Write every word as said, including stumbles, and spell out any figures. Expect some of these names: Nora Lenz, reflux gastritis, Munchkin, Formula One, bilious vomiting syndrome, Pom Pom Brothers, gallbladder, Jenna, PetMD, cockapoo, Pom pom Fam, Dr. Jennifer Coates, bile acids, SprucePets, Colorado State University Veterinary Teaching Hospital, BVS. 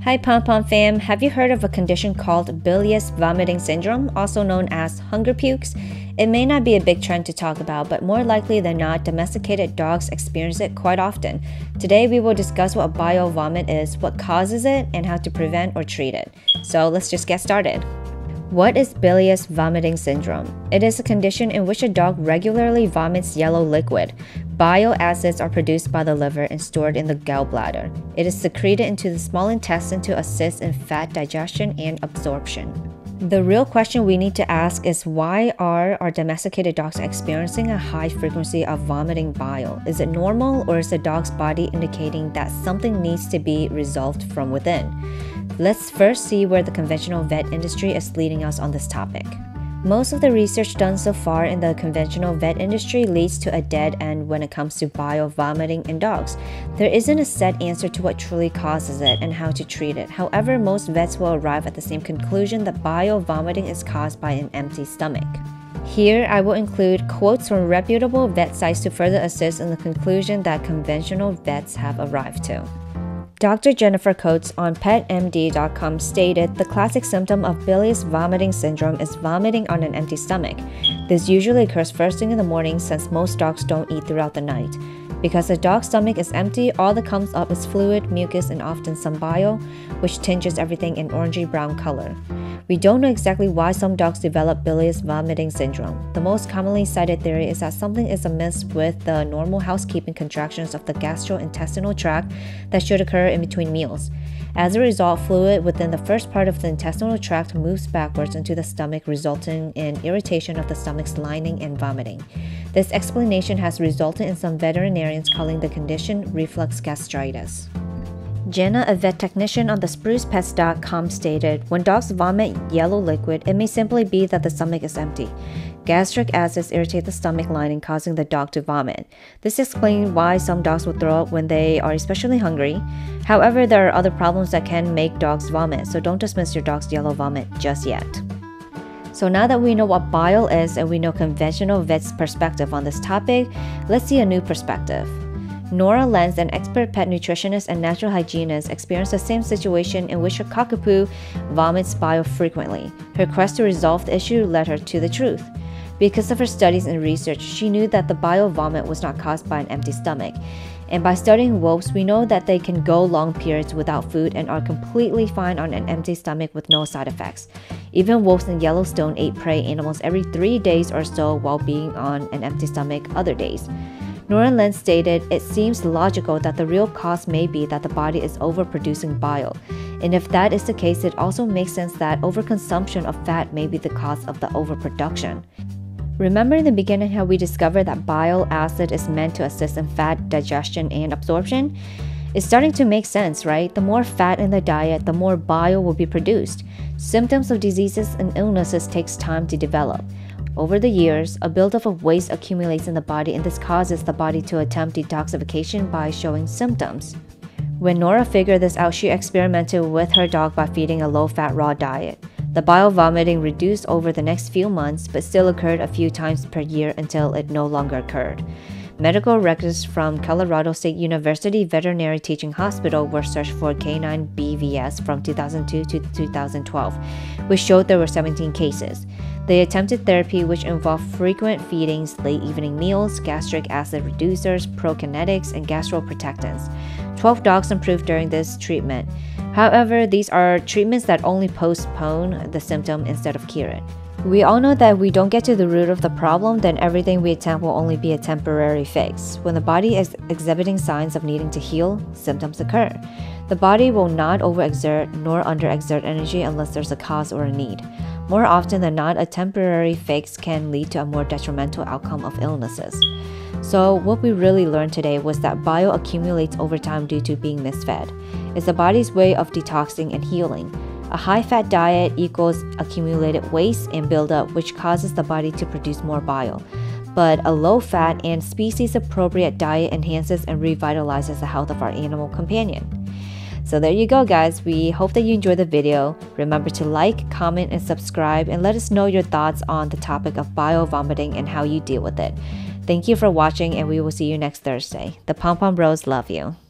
Hi Pom-Pom fam, have you heard of a condition called bilious vomiting syndrome, also known as hunger pukes? It may not be a big trend to talk about, but more likely than not, domesticated dogs experience it quite often. Today we will discuss what bile vomit is, what causes it, and how to prevent or treat it. So let's just get started. What is bilious vomiting syndrome? It is a condition in which a dog regularly vomits yellow liquid. Bile acids are produced by the liver and stored in the gallbladder. It is secreted into the small intestine to assist in fat digestion and absorption. The real question we need to ask is, why are our domesticated dogs experiencing a high frequency of vomiting bile? Is it normal, or is the dog's body indicating that something needs to be resolved from within? Let's first see where the conventional vet industry is leading us on this topic. Most of the research done so far in the conventional vet industry leads to a dead end when it comes to bile vomiting in dogs. There isn't a set answer to what truly causes it and how to treat it. However, most vets will arrive at the same conclusion that bile vomiting is caused by an empty stomach. Here, I will include quotes from reputable vet sites to further assist in the conclusion that conventional vets have arrived to. Doctor Jennifer Coates on Pet M D dot com stated, "The classic symptom of bilious vomiting syndrome is vomiting on an empty stomach. This usually occurs first thing in the morning, since most dogs don't eat throughout the night. Because the dog's stomach is empty, all that comes up is fluid, mucus, and often some bile, which tinges everything in orangey-brown color. We don't know exactly why some dogs develop bilious vomiting syndrome. The most commonly cited theory is that something is amiss with the normal housekeeping contractions of the gastrointestinal tract that should occur in between meals. As a result, fluid within the first part of the intestinal tract moves backwards into the stomach, resulting in irritation of the stomach's lining and vomiting. This explanation has resulted in some veterinarians calling the condition reflux gastritis." Jenna, a vet technician on the Spruce Pets dot com, stated, "When dogs vomit yellow liquid, it may simply be that the stomach is empty. Gastric acids irritate the stomach lining, causing the dog to vomit. This explains why some dogs will throw up when they are especially hungry. However, there are other problems that can make dogs vomit, so don't dismiss your dog's yellow vomit just yet." So now that we know what bile is and we know conventional vets' perspective on this topic, let's see a new perspective. Nora Lenz, an expert pet nutritionist and natural hygienist, experienced the same situation in which her cockapoo vomits bile frequently. Her quest to resolve the issue led her to the truth. Because of her studies and research, she knew that the bile vomit was not caused by an empty stomach. And by studying wolves, we know that they can go long periods without food and are completely fine on an empty stomach with no side effects. Even wolves in Yellowstone ate prey animals every three days or so while being on an empty stomach other days. Nora Lenz stated, "It seems logical that the real cause may be that the body is overproducing bile. And if that is the case, it also makes sense that overconsumption of fat may be the cause of the overproduction." Remember in the beginning how we discovered that bile acid is meant to assist in fat digestion and absorption? It's starting to make sense, right? The more fat in the diet, the more bile will be produced. Symptoms of diseases and illnesses takes time to develop. Over the years, a buildup of waste accumulates in the body, and this causes the body to attempt detoxification by showing symptoms. When Nora figured this out, she experimented with her dog by feeding a low-fat raw diet. The bile vomiting reduced over the next few months, but still occurred a few times per year until it no longer occurred. Medical records from Colorado State University Veterinary Teaching Hospital were searched for canine B V S from two thousand two to two thousand twelve, which showed there were seventeen cases. They attempted therapy, which involved frequent feedings, late evening meals, gastric acid reducers, prokinetics, and gastroprotectants. twelve dogs improved during this treatment. However, these are treatments that only postpone the symptom instead of cure it. We all know that if we don't get to the root of the problem, then everything we attempt will only be a temporary fix. When the body is exhibiting signs of needing to heal, symptoms occur. The body will not overexert nor underexert energy unless there's a cause or a need. More often than not, a temporary fix can lead to a more detrimental outcome of illnesses. So what we really learned today was that bile accumulates over time due to being misfed. It's the body's way of detoxing and healing. A high-fat diet equals accumulated waste and buildup, which causes the body to produce more bile. But a low-fat and species-appropriate diet enhances and revitalizes the health of our animal companion. So there you go, guys. We hope that you enjoyed the video. Remember to like, comment, and subscribe, and let us know your thoughts on the topic of bile vomiting and how you deal with it. Thank you for watching, and we will see you next Thursday. The Pom Pom Bros love you.